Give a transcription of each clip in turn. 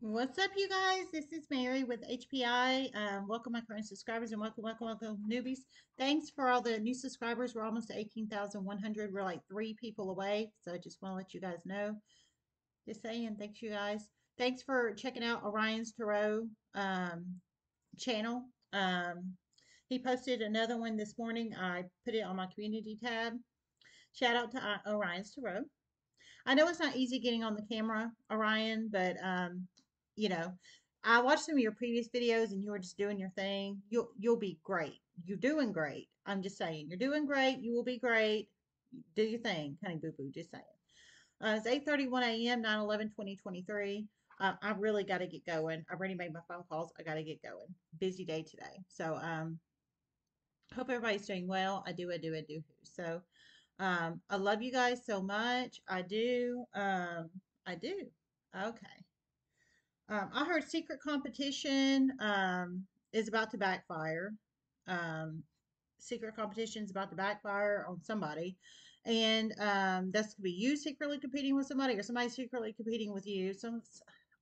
What's up, you guys? This is Mary with HPI. Welcome my current subscribers, and welcome newbies. Thanks for all the new subscribers. We're almost to 18,100. We're like 3 people away, so I just want to let you guys know. Just saying, thanks you guys. Thanks for checking out Orion's Tarot channel. He posted another one this morning. I put it on my community tab. Shout out to Orion's Tarot. I know it's not easy getting on the camera, Orion, but you know, I watched some of your previous videos and you were just doing your thing. You'll be great. You're doing great. I'm just saying. You're doing great. You will be great. Do your thing. Honey boo boo. Just saying. It's 8:31 a.m. 9/11/2023. I really got to get going. I already made my phone calls. I got to get going. Busy day today. So, hope everybody's doing well. I do. So, I love you guys so much. I do. Okay. I heard secret competition is about to backfire. Secret competition is about to backfire on somebody. And that's going to be you secretly competing with somebody, or somebody secretly competing with you.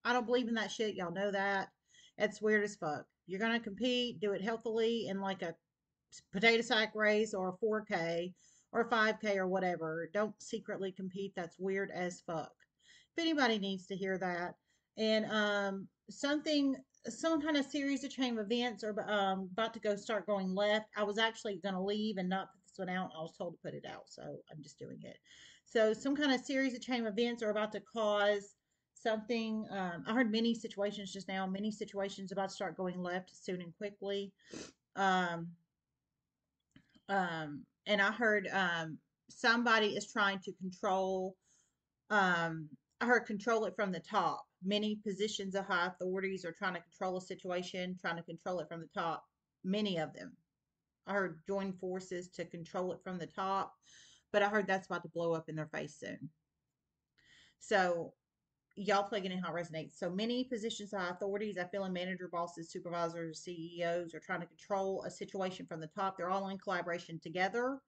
I don't believe in that shit. Y'all know that. It's weird as fuck. You're going to compete. Do it healthily in like a potato sack race or a 4K or 5K or whatever. Don't secretly compete. That's weird as fuck. If anybody needs to hear that. And some kind of series of chain events are about to start going left. I was actually going to leave and not put this one out. I was told to put it out, so I'm just doing it. So some kind of series of chain events are about to cause something. I heard many situations just now. Many situations about to start going left soon and quickly. And I heard somebody is trying to control. I heard control it from the top. Many positions of high authorities are trying to control a situation, trying to control it from the top. Many of them. I heard join forces to control it from the top, but I heard that's about to blow up in their face soon. So y'all plugging in how it resonates. So many positions of high authorities, I feel in manager, bosses, supervisors, CEOs are trying to control a situation from the top. They're all in collaboration together.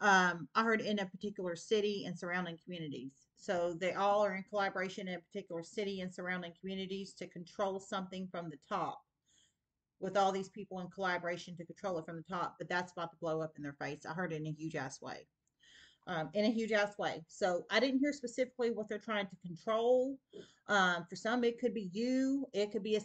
I heard in a particular city and surrounding communities. So they all are in collaboration in a particular city and surrounding communities to control something from the top, with all these people in collaboration to control it from the top, but that's about to blow up in their face. I heard it in a huge ass way, So I didn't hear specifically what they're trying to control. For some, it could be you, it could be a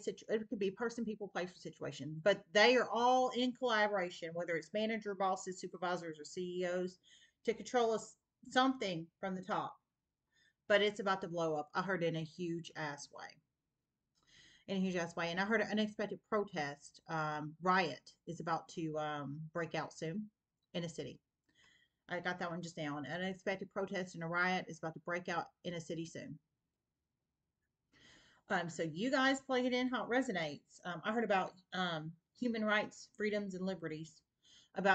person, people, place, or situation, but they are all in collaboration, whether it's manager, bosses, supervisors, or CEOs, to control something from the top. But it's about to blow up. I heard in a huge ass way. And I heard an unexpected protest, riot is about to break out soon in a city. I got that one just now. An unexpected protest and a riot is about to break out in a city soon. So you guys plug it in how it resonates. I heard about human rights, freedoms, and liberties. So the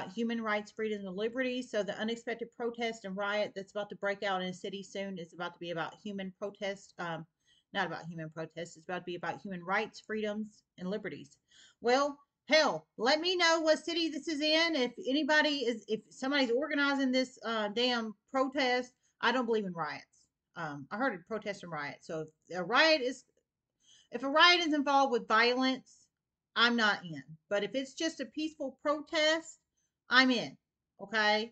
unexpected protest and riot that's about to break out in a city soon is about to be about human protest. Not about human protest. It's about to be about human rights, freedoms, and liberties. Well, hell, let me know what city this is in. If somebody's organizing this damn protest. I don't believe in riots. I heard of protest and riot. So if a riot is involved with violence, I'm not in. But if it's just a peaceful protest, I'm in. Okay.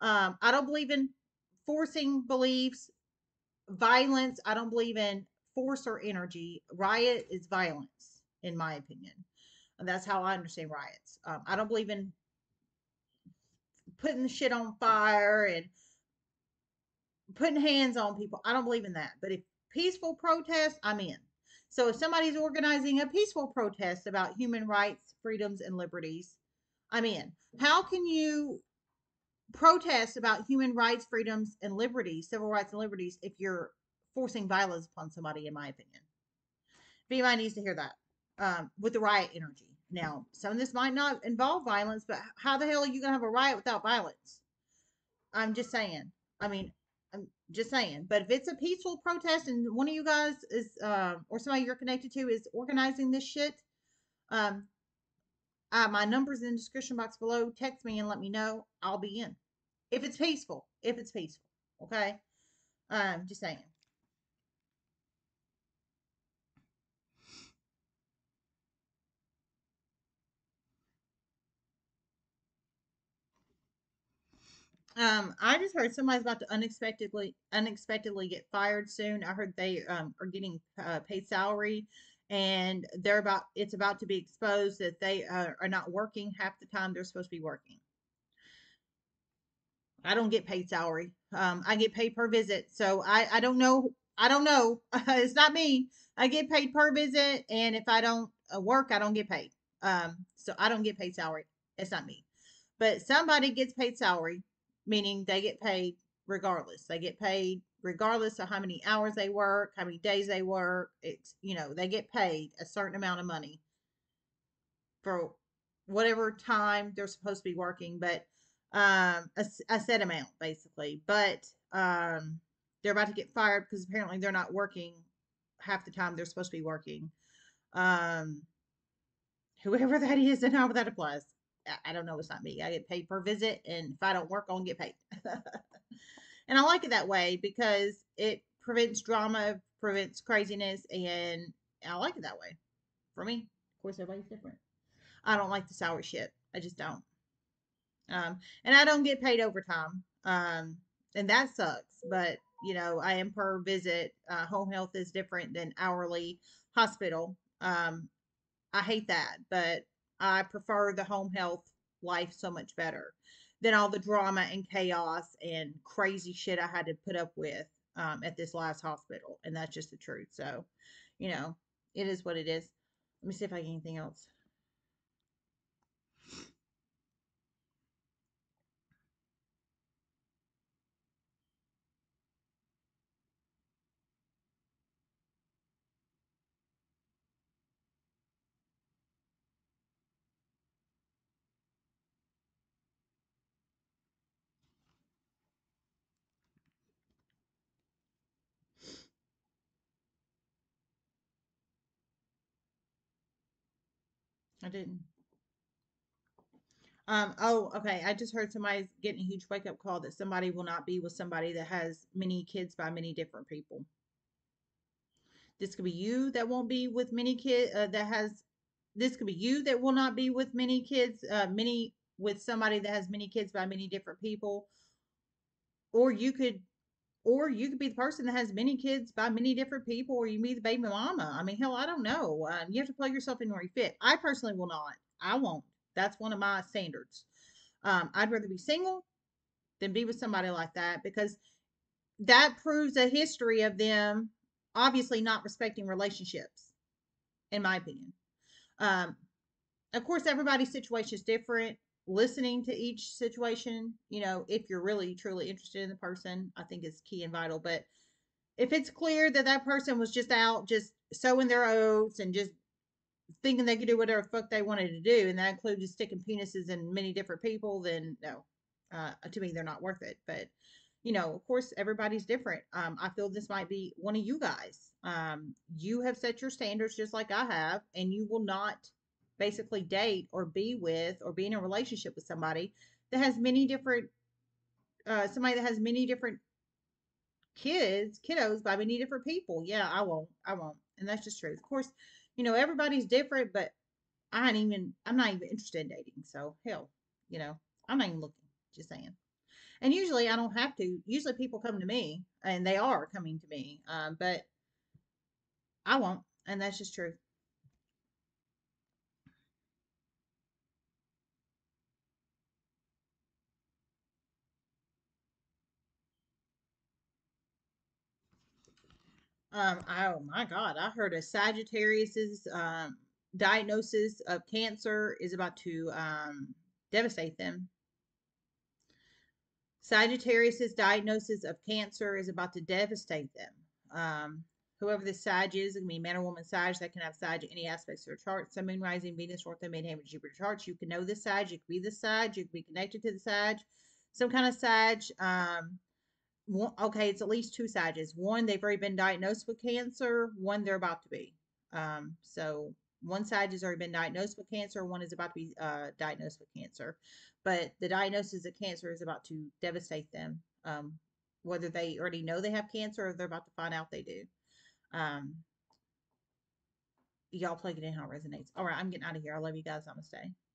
I don't believe in forcing beliefs, violence. I don't believe in force or energy. Riot is violence, in my opinion. And that's how I understand riots. I don't believe in putting shit on fire and putting hands on people. I don't believe in that. But if peaceful protest, I'm in. So if somebody's organizing a peaceful protest about human rights, freedoms, and liberties, I'm in. How can you protest about human rights, freedoms, and liberties, civil rights and liberties, if you're forcing violence upon somebody, in my opinion? If anybody needs to hear that, with the riot energy. Now, some of this might not involve violence, but how the hell are you going to have a riot without violence? I'm just saying. I mean, I'm just saying. But if it's a peaceful protest and one of you guys is, or somebody you're connected to is organizing this shit, my number's in the description box below. Text me and let me know. I'll be in. If it's peaceful. Okay? Just saying. I just heard somebody's about to unexpectedly get fired soon. I heard they are getting paid salary, and they're about, it's about to be exposed that they are not working half the time they're supposed to be working. I don't get paid salary. I get paid per visit. So I don't know. I don't know. It's not me. I get paid per visit. And if I don't work, I don't get paid. So I don't get paid salary. It's not me. But somebody gets paid salary, meaning they get paid regardless. They get paid regardless of how many hours they work, how many days they work. It's, you know, they get paid a certain amount of money for whatever time they're supposed to be working. But a set amount basically, but they're about to get fired because apparently they're not working half the time they're supposed to be working. Whoever that is and how that applies, I don't know. It's not me. I get paid per visit, and if I don't work, I'll get paid. And I like it that way because it prevents drama, prevents craziness, and I like it that way. For me, of course, everybody's different. I don't like the sour shit. I just don't. And I don't get paid overtime, and that sucks, but you know, I am per visit. Home health is different than hourly hospital. I hate that, but I prefer the home health life so much better than all the drama and chaos and crazy shit I had to put up with, at this last hospital. And that's just the truth. So, you know, it is what it is. Let me see if I get anything else. I didn't. Oh, okay. I just heard somebody's getting a huge wake-up call that somebody will not be with somebody that has many kids by many different people. This could be you that won't be with many kids that has. This could be you that will not be with many kids. Many with somebody that has many kids by many different people. Or you could be the person that has many kids by many different people, or you be the baby mama. I mean, hell, I don't know. You have to plug yourself in where you fit. I personally will not. I won't. That's one of my standards. I'd rather be single than be with somebody like that, because that proves a history of them obviously not respecting relationships, in my opinion. Of course, everybody's situation is different. Listening to each situation, you know, if you're really truly interested in the person, I think is key and vital. But if it's clear that that person was just out, just sowing their oats and just thinking they could do whatever fuck they wanted to do, and that included sticking penises in many different people, then no, to me, they're not worth it. But, you know, of course, everybody's different. I feel this might be one of you guys. You have set your standards just like I have, and you will not basically date or be with or be in a relationship with somebody that has many different kiddos by many different people. Yeah, I won't. And that's just true. Of course, you know, everybody's different, but I'm not even interested in dating. So hell, you know, I'm not even looking, just saying. And usually I don't have to. Usually people come to me, and they are coming to me, but I won't. And that's just true. Oh my God, I heard a Sagittarius's diagnosis of cancer is about to devastate them. Sagittarius's diagnosis of cancer is about to devastate them. Whoever the Sag is, it can be man or woman Sag. That can have Sag in any aspects of their chart. Sun, Moon, Rising, Venus, North, and Midheaven, Jupiter charts. You can know the Sag. You can be the Sag. You can be connected to the Sag. Some kind of Sag. Okay, it's at least two Sages. One, they've already been diagnosed with cancer. One, they're about to be. So one Sag has already been diagnosed with cancer. One is about to be diagnosed with cancer. But the diagnosis of cancer is about to devastate them, whether they already know they have cancer or they're about to find out they do. Y'all plug it in how it resonates. All right, I'm getting out of here. I love you guys. Namaste.